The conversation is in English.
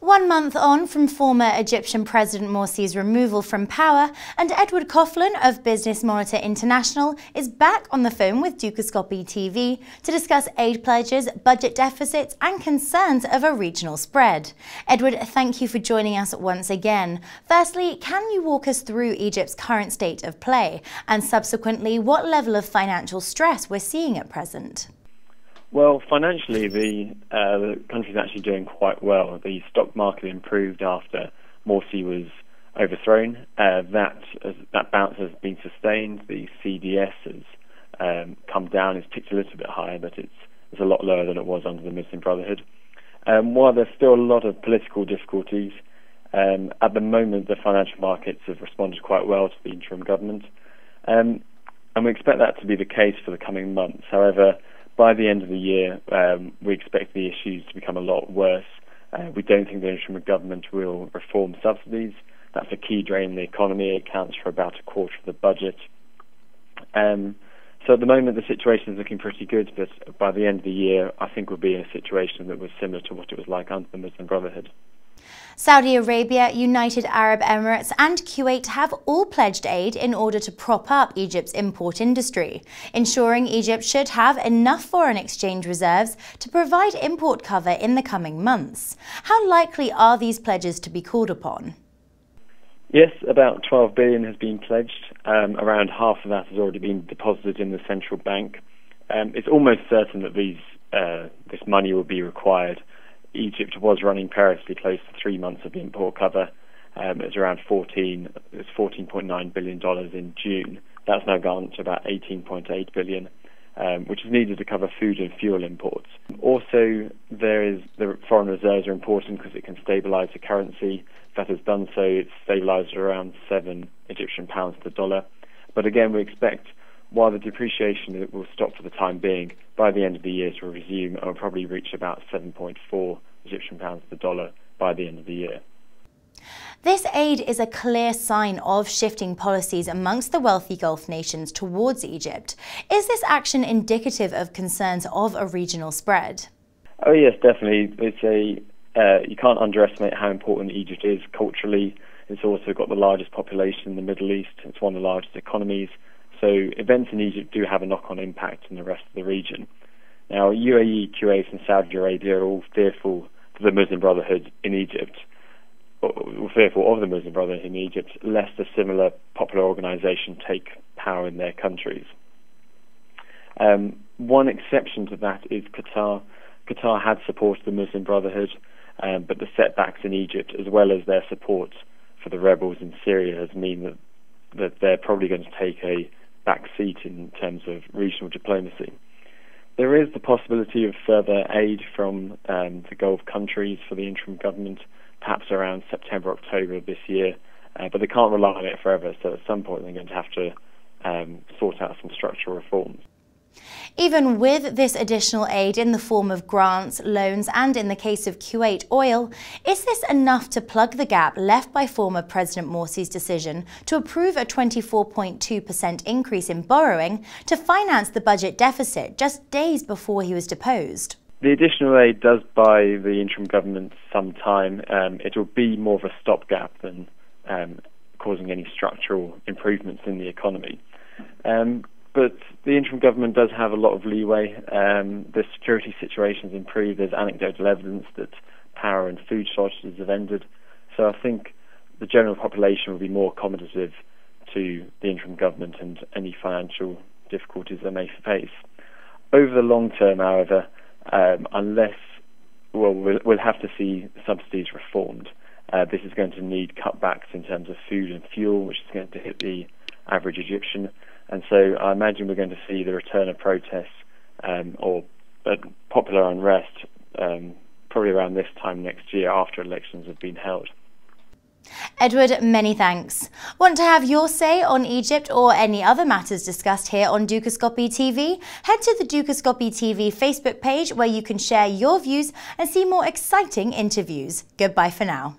1 month on from former Egyptian President Morsi's removal from power, and Edward Coughlan of Business Monitor International is back on the phone with Dukascopy TV to discuss aid pledges, budget deficits and concerns of a regional spread. Edward, thank you for joining us once again. Firstly, can you walk us through Egypt's current state of play and subsequently what level of financial stress we're seeing at present? Well, financially, the country is actually doing quite well. The stock market improved after Morsi was overthrown. That bounce has been sustained. The CDS has come down. It's ticked a little bit higher, but it's a lot lower than it was under the Muslim Brotherhood. While there's still a lot of political difficulties, at the moment the financial markets have responded quite well to the interim government. And we expect that to be the case for the coming months. However, by the end of the year, we expect the issues to become a lot worse. We don't think the interim government will reform subsidies. That's a key drain in the economy. It accounts for about a quarter of the budget. So at the moment, the situation is looking pretty good, but by the end of the year, I think we'll be in a situation that was similar to what it was like under the Muslim Brotherhood. Saudi Arabia, United Arab Emirates and Kuwait have all pledged aid in order to prop up Egypt's import industry, ensuring Egypt should have enough foreign exchange reserves to provide import cover in the coming months. How likely are these pledges to be called upon? Yes, about 12 billion has been pledged. Around half of that has already been deposited in the central bank. It's almost certain that this money will be required. Egypt was running perilously close to 3 months of import cover. It's around $14.9 billion in June. That's now gone to about $18.8 billion, which is needed to cover food and fuel imports. Also, the foreign reserves are important because it can stabilise the currency. That has done so. It's stabilised around 7 Egyptian pounds to the dollar. But again, we expect, while the depreciation will stop for the time being, by the end of the year it will resume and will probably reach about 7.4 Egyptian pounds to the dollar by the end of the year. This aid is a clear sign of shifting policies amongst the wealthy Gulf nations towards Egypt. Is this action indicative of concerns of a regional spread? Oh yes, definitely. You can't underestimate how important Egypt is culturally. It's also got the largest population in the Middle East. It's one of the largest economies. So events in Egypt do have a knock-on impact in the rest of the region. Now, UAE, Kuwait and Saudi Arabia are all fearful of the Muslim Brotherhood in Egypt, or fearful of the Muslim Brotherhood in Egypt, lest a similar popular organisation take power in their countries. One exception to that is Qatar. Qatar had supported the Muslim Brotherhood, but the setbacks in Egypt, as well as their support for the rebels in Syria, has mean that they're probably going to take a back seat in terms of regional diplomacy. There is the possibility of further aid from the Gulf countries for the interim government, perhaps around September, October of this year, but they can't rely on it forever, so at some point they're going to have to sort out some structural reforms. Even with this additional aid in the form of grants, loans and in the case of Q8 Oil, is this enough to plug the gap left by former President Morsi's decision to approve a 24.2% increase in borrowing to finance the budget deficit just days before he was deposed? The additional aid does buy the interim government some time. It will be more of a stopgap than causing any structural improvements in the economy. But the interim government does have a lot of leeway. The security situation's improved. There's anecdotal evidence that power and food shortages have ended. So I think the general population will be more accommodative to the interim government and any financial difficulties they may face. Over the long term, however, we'll have to see subsidies reformed. This is going to need cutbacks in terms of food and fuel, which is going to hit the average Egyptian. And so I imagine we're going to see the return of protests or popular unrest probably around this time next year after elections have been held. Edward, many thanks. Want to have your say on Egypt or any other matters discussed here on Dukascopy TV? Head to the Dukascopy TV Facebook page where you can share your views and see more exciting interviews. Goodbye for now.